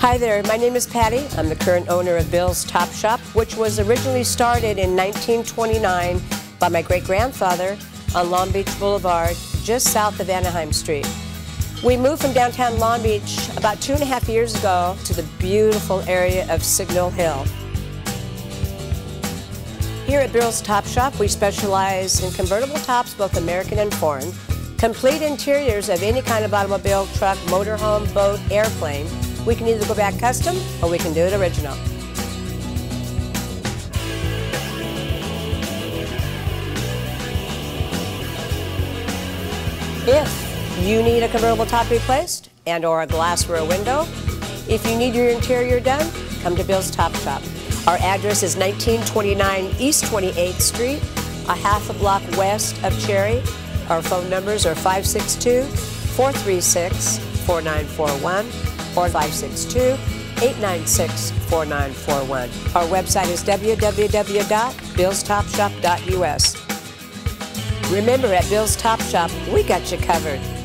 Hi there, my name is Patty. I'm the current owner of Bill's Top Shop, which was originally started in 1929 by my great-grandfather on Long Beach Boulevard, just south of Anaheim Street. We moved from downtown Long Beach about 2.5 years ago to the beautiful area of Signal Hill. Here at Bill's Top Shop, we specialize in convertible tops, both American and foreign, complete interiors of any kind of automobile, truck, motorhome, boat, airplane. We can either go back custom or we can do it original. If you need a convertible top replaced and or a glass rear window, if you need your interior done, come to Bill's Top Shop. Our address is 1929 East 28th Street, a half a block west of Cherry. Our phone numbers are 562-436-4941 or 562-896-4941. Our website is www.billstopshop.us. Remember, at Bill's Top Shop, we got you covered.